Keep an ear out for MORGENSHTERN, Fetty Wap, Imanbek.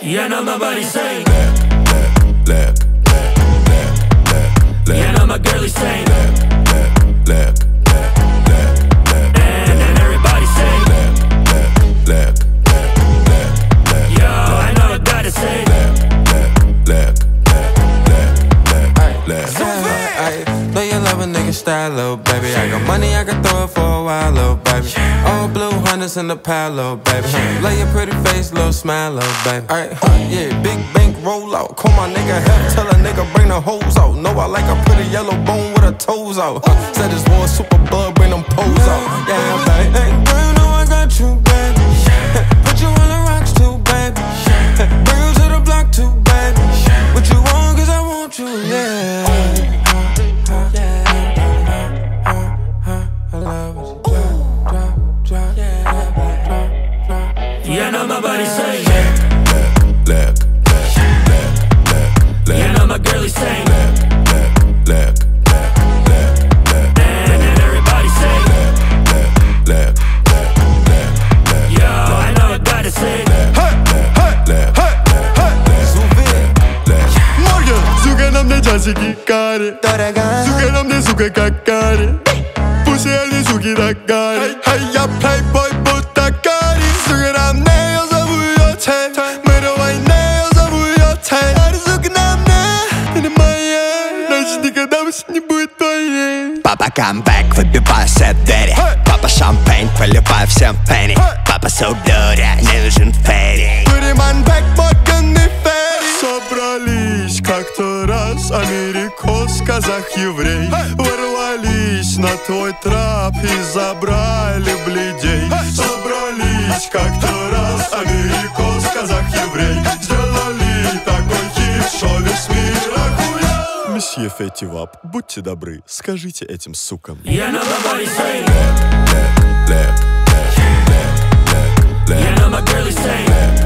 You know my body say back, back, back, back, back, back, back. You know my girlie say back, back, back, back, back, back. And everybody say back, back, back, back, back, back. Yo, I know I gotta say back, back, back, back, back, back. Know you love a nigga style, little baby. I got money, I can throw it for a while, little baby. All blue hunters in the pile, little baby. Love your pretty face, little smile, little baby. Alright, yeah, big bank roll out. Call my nigga, help tell a nigga bring the hoes out. Know I like a pretty yellow bone with her toes out. Said this one super bug, bring them poles out. Yeah, I'm like, hey, girl, you know I got you, baby. Put you on the rocks too, baby. Bring you to the block too, baby. What you want, cause I want you, yeah. You know my body say back, back, back, back, back, back. You know my girlie say back, back, back, back, back, back. And everybody say back, back, back, back, back, back. Yo, I know I gotta say back, back, back, back, back, back. Сука, сука, нам не часики кари. Сука, нам не сука как кари. Пусть они суки так кари. Ай, я плейбой будто кари. Сука, нам не будет твоей. Папа камбэк, выбиваю все двери. Папа шампейн, проливаю всем пенни. Папа саудуре, не нужен ферри. Туриманбэк, Морган и Ферри. Собрались как-то раз америкос, казах, еврей. Ворвались на твой трап и забрали блядей. Собрались как-то раз америкос, казах, еврей. Сделали такой хит, шо весь мир охуел. Месье Фетти Вап, будьте добры, скажите этим сукам. Я на бабаре сей. Лэп, лэп, лэп, лэп, лэп, лэп. Я на бабаре сей.